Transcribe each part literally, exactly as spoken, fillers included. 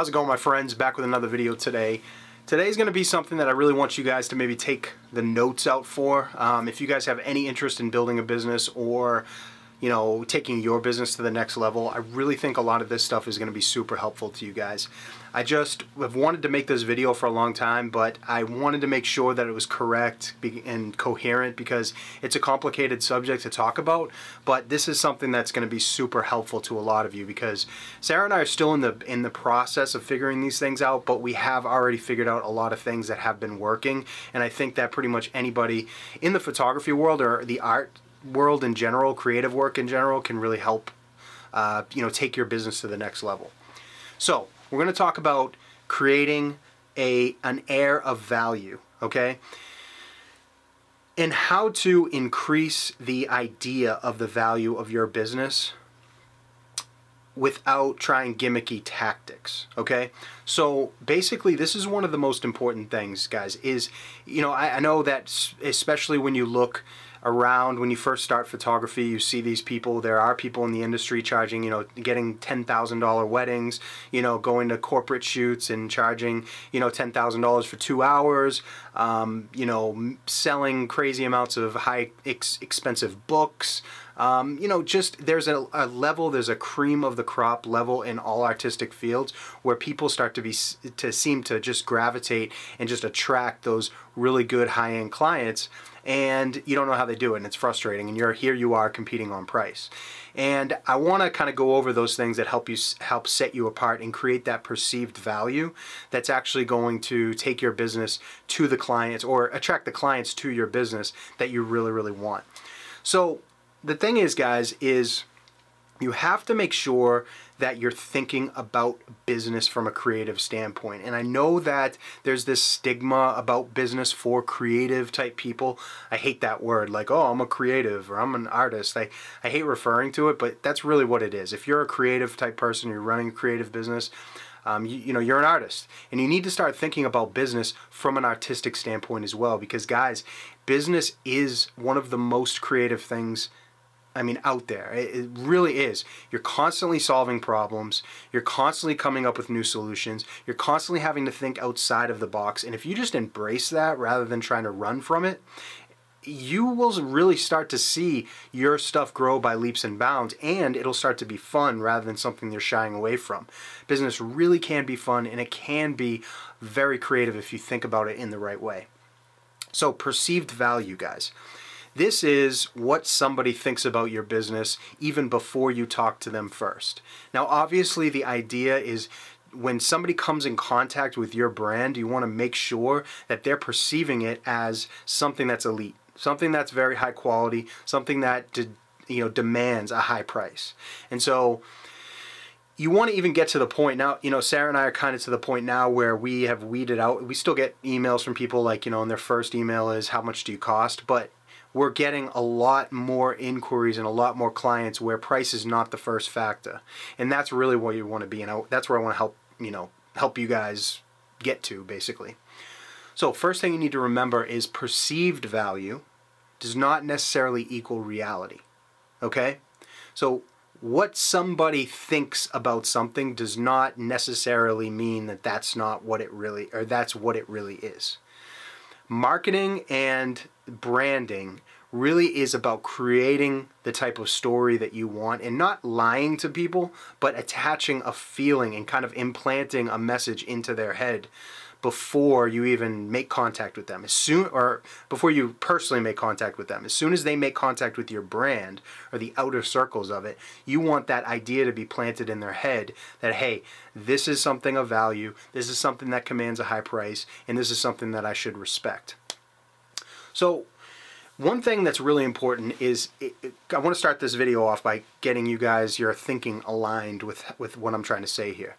How's it going, my friends? Back with another video today. Today's going to be something that I really want you guys to maybe take the notes out for. Um, if you guys have any interest in building a business or, you know, taking your business to the next level, I really think a lot of this stuff is going to be super helpful to you guys. I just have wanted to make this video for a long time, but I wanted to make sure that it was correct and coherent because it's a complicated subject to talk about, but this is something that's going to be super helpful to a lot of you because Sarah and I are still in the in the process of figuring these things out, but we have already figured out a lot of things that have been working, and I think that pretty much anybody in the photography world or the art world in general, creative work in general, can really help uh, you know, take your business to the next level. So we're going to talk about creating a an air of value, okay, and how to increase the idea of the value of your business without trying gimmicky tactics, okay? So basically, this is one of the most important things, guys, is, you know, I, I know that especially when you look around, when you first start photography, you see these people. There are people in the industry charging, you know, getting ten thousand dollar weddings, you know, going to corporate shoots and charging, you know, ten thousand dollars for two hours, um, you know, selling crazy amounts of high ex expensive books. Um, you know, just there's a, a level, there's a cream of the crop level in all artistic fields where people start to be, to seem to just gravitate and just attract those really good high-end clients, and you don't know how they do it, and it's frustrating, and you're here you are competing on price. And I want to kind of go over those things that help you help set you apart and create that perceived value that's actually going to take your business to the clients or attract the clients to your business that you really, really want. So the thing is, guys, is you have to make sure that you're thinking about business from a creative standpoint. And I know that there's this stigma about business for creative type people. I hate that word, like, oh, I'm a creative or I'm an artist. I, I hate referring to it, but that's really what it is. If you're a creative type person, you're running a creative business, Um, you, you know, you're an artist, and you need to start thinking about business from an artistic standpoint as well, because, guys, business is one of the most creative things, I mean, out there. It, it really is. You're constantly solving problems. You're constantly coming up with new solutions. You're constantly having to think outside of the box, and if you just embrace that rather than trying to run from it, you will really start to see your stuff grow by leaps and bounds, and it'll start to be fun rather than something you're shying away from. Business really can be fun, and it can be very creative if you think about it in the right way. So perceived value, guys. This is what somebody thinks about your business even before you talk to them first. Now, obviously, the idea is when somebody comes in contact with your brand, you want to make sure that they're perceiving it as something that's elite, something that's very high quality, something that, you know, demands a high price. And so you want to even get to the point now, you know, Sarah and I are kind of to the point now where we have weeded out. We still get emails from people like, you know, and their first email is, how much do you cost? But we're getting a lot more inquiries and a lot more clients where price is not the first factor. And that's really where you want to be. And I, that's where I want to help, you know, help you guys get to, basically. So first thing you need to remember is perceived value does not necessarily equal reality, okay? So what somebody thinks about something does not necessarily mean that that's not what it really, or that's what it really is. Marketing and branding really is about creating the type of story that you want and not lying to people, but attaching a feeling and kind of implanting a message into their head before you even make contact with them, as soon, or before you personally make contact with them. As soon as they make contact with your brand or the outer circles of it, you want that idea to be planted in their head that, hey, this is something of value, this is something that commands a high price, and this is something that I should respect. So one thing that's really important is, it, it, I want to start this video off by getting you guys your thinking aligned with, with what I'm trying to say here.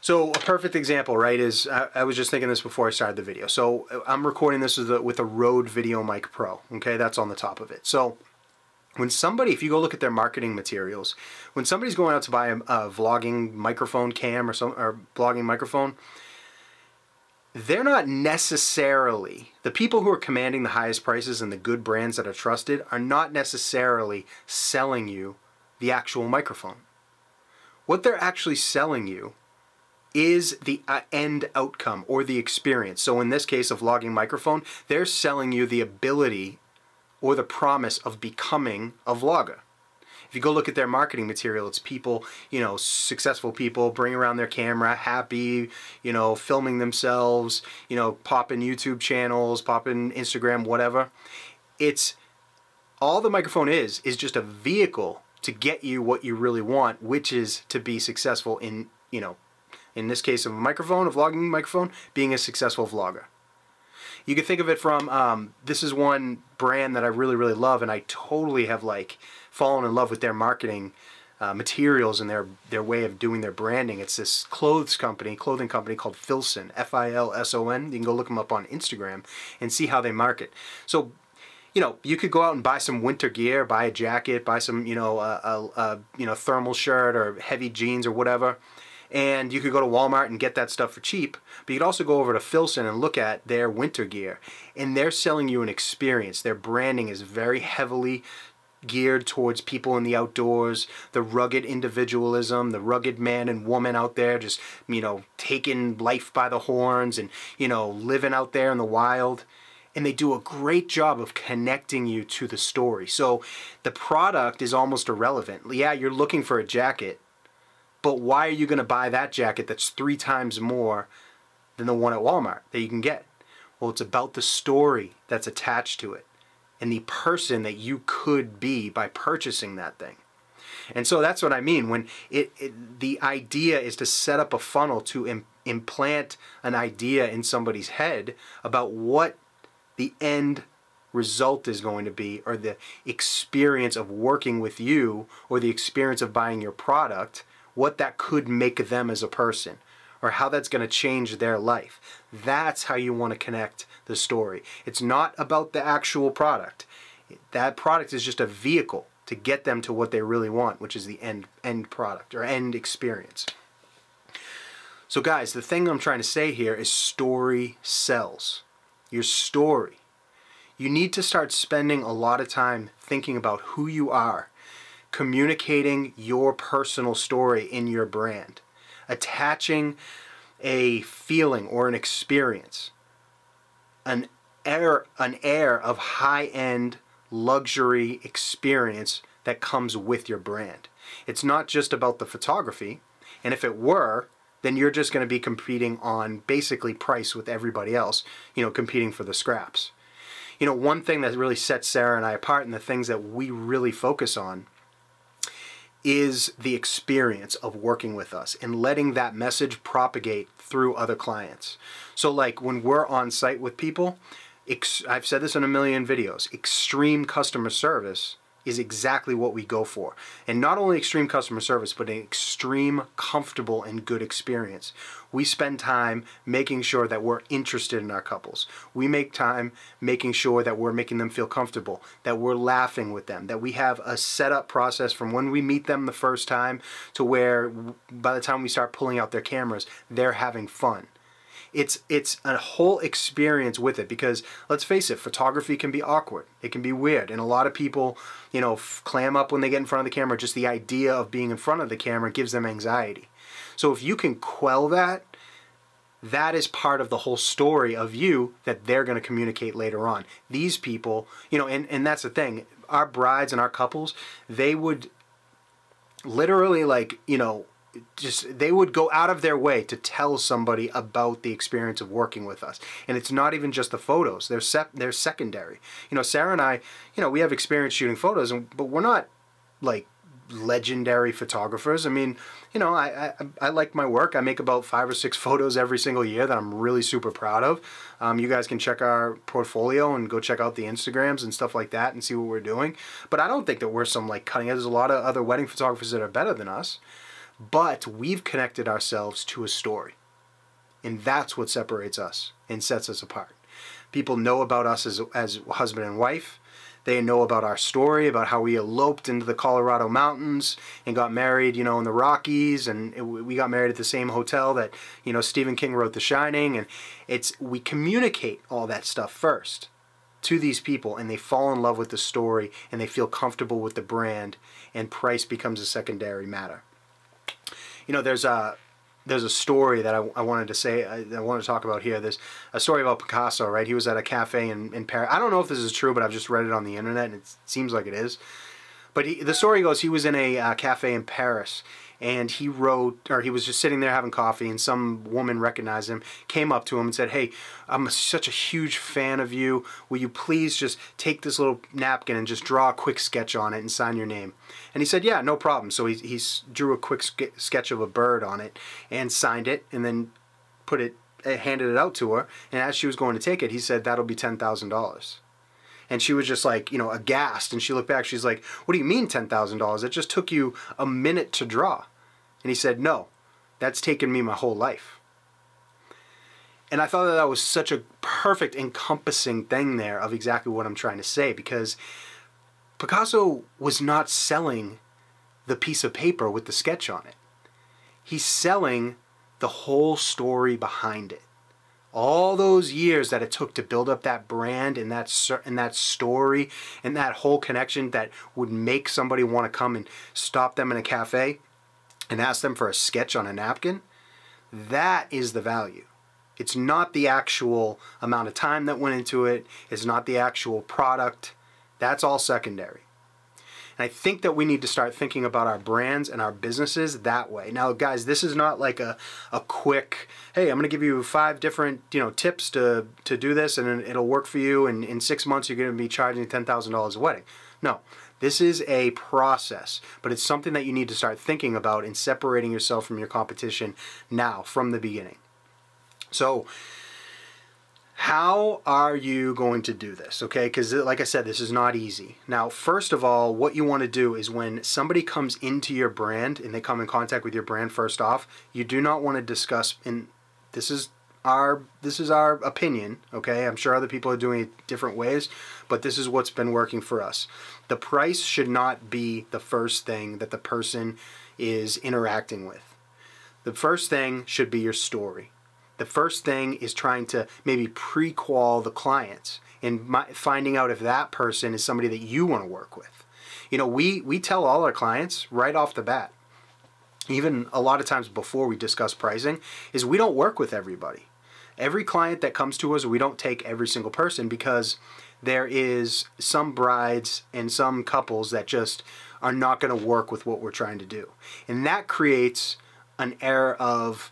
So a perfect example, right, is I, I was just thinking this before I started the video. So I'm recording this with a, with a Rode VideoMic Pro, okay? That's on the top of it. So when somebody, if you go look at their marketing materials, when somebody's going out to buy a, a vlogging microphone cam or some or vlogging microphone, they're not necessarily, the people who are commanding the highest prices and the good brands that are trusted are not necessarily selling you the actual microphone. What they're actually selling you is the uh, end outcome or the experience. So in this case of vlogging microphone, they're selling you the ability or the promise of becoming a vlogger. If you go look at their marketing material, it's people, you know, successful people bring around their camera, happy, you know, filming themselves, you know, popping YouTube channels, popping Instagram, whatever. It's all the microphone is, is just a vehicle to get you what you really want, which is to be successful in, you know, in this case of a microphone, a vlogging microphone, being a successful vlogger. You can think of it from, um, this is one brand that I really, really love, and I totally have like fallen in love with their marketing uh, materials and their, their way of doing their branding. It's this clothes company, clothing company called Filson, F I L S O N. You can go look them up on Instagram and see how they market. So, you know, you could go out and buy some winter gear, buy a jacket, buy some, you know, a, a, a you know, thermal shirt or heavy jeans or whatever. And you could go to Walmart and get that stuff for cheap, but you could also go over to Filson and look at their winter gear. And they're selling you an experience. Their branding is very heavily geared towards people in the outdoors, the rugged individualism, the rugged man and woman out there just, you know, taking life by the horns and, you know, living out there in the wild. And they do a great job of connecting you to the story. So the product is almost irrelevant. Yeah, you're looking for a jacket, but why are you going to buy that jacket that's three times more than the one at Walmart that you can get? Well, it's about the story that's attached to it and the person that you could be by purchasing that thing. And so that's what I mean when it, it the idea is to set up a funnel to im- implant an idea in somebody's head about what the end result is going to be, or the experience of working with you, or the experience of buying your product, what that could make them as a person, or how that's going to change their life. That's how you want to connect the story. It's not about the actual product. That product is just a vehicle to get them to what they really want, which is the end, end product or end experience. So guys, the thing I'm trying to say here is story sells. Your story. You need to start spending a lot of time thinking about who you are, communicating your personal story in your brand, attaching a feeling or an experience, an air, an air of high-end luxury experience that comes with your brand. It's not just about the photography, and if it were, then you're just going to be competing on basically price with everybody else, you know, competing for the scraps. You know, one thing that really sets Sarah and I apart and the things that we really focus on is the experience of working with us and letting that message propagate through other clients. So like when we're on site with people, ex I've said this in a million videos, extreme customer service is exactly what we go for. And not only extreme customer service, but an extreme, comfortable, and good experience. We spend time making sure that we're interested in our couples. We make time making sure that we're making them feel comfortable, that we're laughing with them, that we have a setup process from when we meet them the first time to where by the time we start pulling out their cameras, they're having fun. It's, it's a whole experience with it because, let's face it, photography can be awkward. It can be weird. And a lot of people, you know, clam up when they get in front of the camera. Just the idea of being in front of the camera gives them anxiety. So if you can quell that, that is part of the whole story of you that they're going to communicate later on. These people, you know, and, and that's the thing. Our brides and our couples, they would literally, like, you know, just they would go out of their way to tell somebody about the experience of working with us. And it's not even just the photos. They're sep they're secondary. You know, Sarah and I, you know, we have experience shooting photos, and, but we're not like legendary photographers. I mean, you know, I, I, I like my work. I make about five or six photos every single year that I'm really super proud of. Um, you guys can check our portfolio and go check out the Instagrams and stuff like that and see what we're doing. But I don't think that we're some like cutting edge. There's a lot of other wedding photographers that are better than us. But we've connected ourselves to a story. And that's what separates us and sets us apart. People know about us as, as husband and wife. They know about our story, about how we eloped into the Colorado mountains and got married, you know, in the Rockies. And it, we got married at the same hotel that, you know, Stephen King wrote The Shining. And it's, we communicate all that stuff first to these people, and they fall in love with the story and they feel comfortable with the brand, and price becomes a secondary matter. You know, there's a there's a story that I, I wanted to say, I, I wanted to talk about here. There's a story about Picasso, right? He was at a cafe in, in Paris. I don't know if this is true, but I've just read it on the internet, and it seems like it is. But he, the story goes, he was in a uh, cafe in Paris, and he wrote, or he was just sitting there having coffee, and some woman recognized him, came up to him and said, "Hey, I'm such a huge fan of you. Will you please just take this little napkin and just draw a quick sketch on it and sign your name?" And he said, "Yeah, no problem." So he, he drew a quick sketch of a bird on it and signed it, and then put it, handed it out to her. And as she was going to take it, he said, "That'll be ten thousand dollars. And she was just like, you know, aghast. And she looked back, she's like, "What do you mean ten thousand dollars? It just took you a minute to draw." And he said, "No, that's taken me my whole life." And I thought that that was such a perfect encompassing thing there of exactly what I'm trying to say, because Picasso was not selling the piece of paper with the sketch on it. He's selling the whole story behind it. All those years that it took to build up that brand and that and that story and that whole connection that would make somebody want to come and stop them in a cafe and ask them for a sketch on a napkin, that is the value. It's not the actual amount of time that went into it. It's not the actual product. That's all secondary. And I think that we need to start thinking about our brands and our businesses that way. Now, guys, this is not like a, a quick, hey, I'm going to give you five different, you know, tips to, to do this, and it'll work for you, and in six months you're going to be charging ten thousand dollars a wedding. No, this is a process, but it's something that you need to start thinking about and separating yourself from your competition now, from the beginning. So how are you going to do this, okay? Because like I said, this is not easy. Now, first of all, what you want to do is when somebody comes into your brand and they come in contact with your brand, first off, you do not want to discuss, and this is our, this is our opinion, okay? I'm sure other people are doing it different ways, but this is what's been working for us. The price should not be the first thing that the person is interacting with. The first thing should be your story. The first thing is trying to maybe pre-qual the clients and my, finding out if that person is somebody that you want to work with. You know, we, we tell all our clients right off the bat, even a lot of times before we discuss pricing, is we don't work with everybody. Every client that comes to us, we don't take every single person, because there is some brides and some couples that just are not going to work with what we're trying to do. And that creates an air of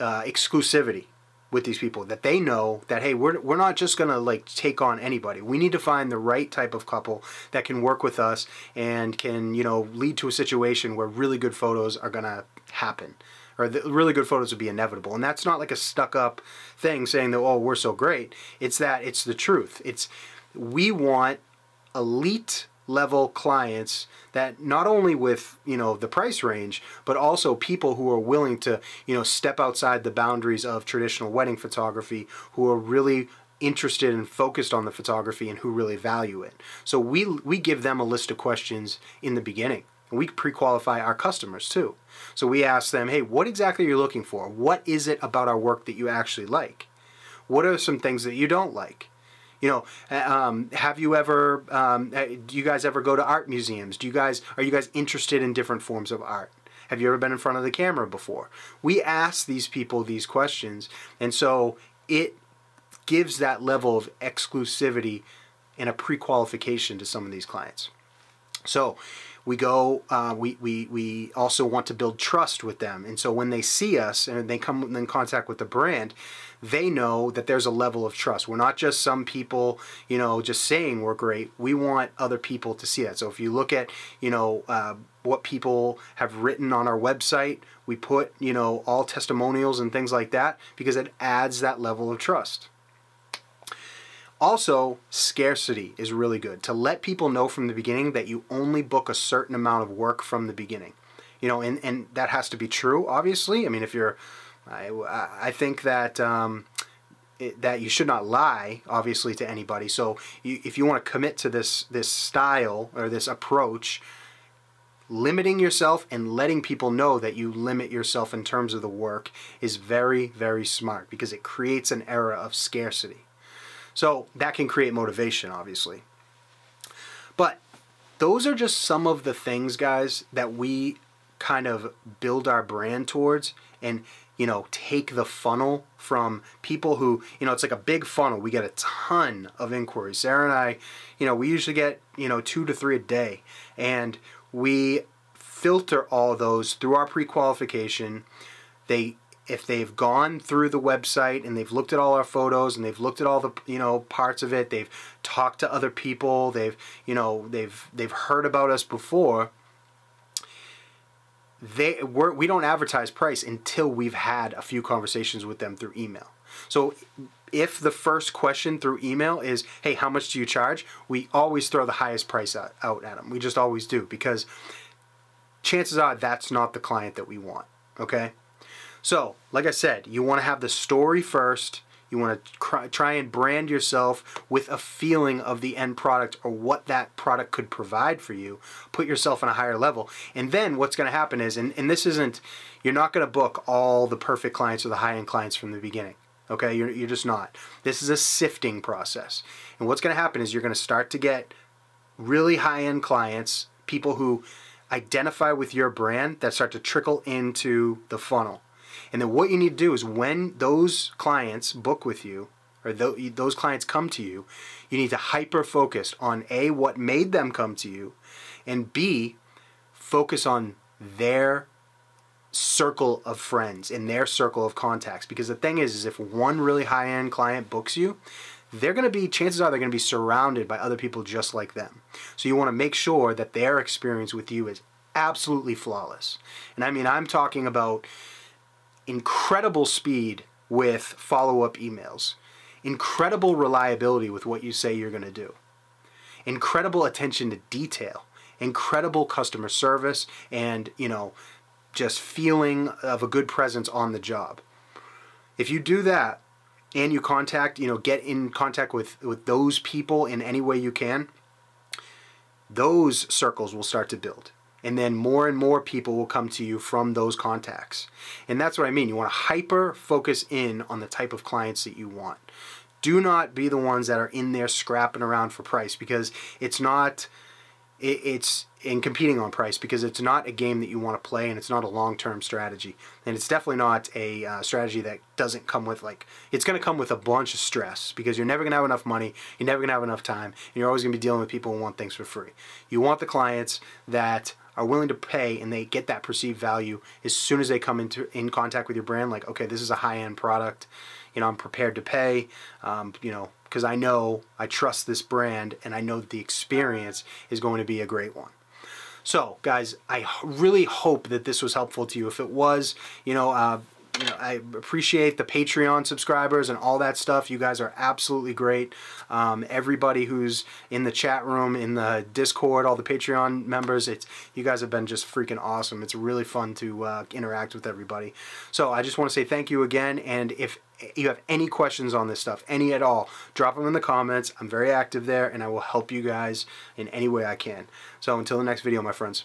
Uh, exclusivity with these people, that they know that, hey, we're, we're not just gonna like take on anybody. We need to find the right type of couple that can work with us and can, you know, lead to a situation where really good photos are gonna happen, or the really good photos would be inevitable. And that's not like a stuck-up thing saying that, oh, we're so great. It's that, it's the truth. It's, we want elite level clients that not only with, you know, the price range, but also people who are willing to, you know, step outside the boundaries of traditional wedding photography, who are really interested and focused on the photography and who really value it. So we we give them a list of questions in the beginning. We pre-qualify our customers too. So we ask them, hey, what exactly are you looking for? What is it about our work that you actually like? What are some things that you don't like? You know, um, have you ever, um, do you guys ever go to art museums? Do you guys, are you guys interested in different forms of art? Have you ever been in front of the camera before? We ask these people these questions, and so it gives that level of exclusivity and a pre-qualification to some of these clients. So we go, uh, we, we, we also want to build trust with them. And so when they see us and they come in contact with the brand, they know that there's a level of trust. We're not just some people, you know, just saying we're great. We want other people to see that. So if you look at, you know, uh, what people have written on our website, we put, you know, all testimonials and things like that, because it adds that level of trust. Also, scarcity is really good. To let people know from the beginning that you only book a certain amount of work from the beginning. You know, and, and that has to be true, obviously. I mean, if you're, I, I think that, um, it, that you should not lie, obviously, to anybody. So you, if you want to commit to this, this style or this approach, limiting yourself and letting people know that you limit yourself in terms of the work is very, very smart, because it creates an era of scarcity. So that can create motivation, obviously. But those are just some of the things, guys, that we kind of build our brand towards, and you know, take the funnel from people who, you know, it's like a big funnel. We get a ton of inquiries. Sarah and I, you know, we usually get, you know, two to three a day, and we filter all those through our pre-qualification. They, if they've gone through the website and they've looked at all our photos and they've looked at all the, you know, parts of it, they've talked to other people, they've, you know, they've, they've heard about us before. They, we're, we don't advertise price until we've had a few conversations with them through email. So if the first question through email is, hey, how much do you charge? We always throw the highest price out, out at them. We just always do, because chances are that's not the client that we want, okay? So like I said, you want to have the story first. You want to try and brand yourself with a feeling of the end product or what that product could provide for you. Put yourself on a higher level. And then what's going to happen is, and, and this isn't, you're not going to book all the perfect clients or the high-end clients from the beginning. Okay, you're, you're just not. This is a sifting process. And what's going to happen is you're going to start to get really high-end clients, people who identify with your brand, that start to trickle into the funnel. And then what you need to do is when those clients book with you, or those clients come to you, you need to hyper-focus on A, what made them come to you, and B, focus on their circle of friends and their circle of contacts. Because the thing is, is if one really high-end client books you, they're going to be, chances are they're going to be surrounded by other people just like them. So you want to make sure that their experience with you is absolutely flawless. And I mean, I'm talking about incredible speed with follow-up emails, incredible reliability with what you say you're going to do, incredible attention to detail, incredible customer service, and, you know, just feeling of a good presence on the job. If you do that and you contact, you know, get in contact with, with those people in any way you can, those circles will start to build. And then more and more people will come to you from those contacts. And that's what I mean. You want to hyper focus in on the type of clients that you want. Do not be the ones that are in there scrapping around for price, because it's not, it, it's in competing on price, because it's not a game that you want to play, and it's not a long-term strategy. And it's definitely not a uh, strategy that doesn't come with, like, it's going to come with a bunch of stress, because you're never going to have enough money, you're never going to have enough time, and you're always going to be dealing with people who want things for free. You want the clients that are willing to pay, and they get that perceived value as soon as they come into in contact with your brand. Like, okay, this is a high-end product, you know, I'm prepared to pay, um, you know, because I know, I trust this brand, and I know that the experience is going to be a great one. So guys, I really hope that this was helpful to you. If it was, you know, uh, you know, I appreciate the Patreon subscribers and all that stuff. You guys are absolutely great. Um, everybody who's in the chat room, in the Discord, all the Patreon members, it's, you guys have been just freaking awesome. It's really fun to uh, interact with everybody. So I just want to say thank you again. And if you have any questions on this stuff, any at all, drop them in the comments. I'm very active there, and I will help you guys in any way I can. So until the next video, my friends.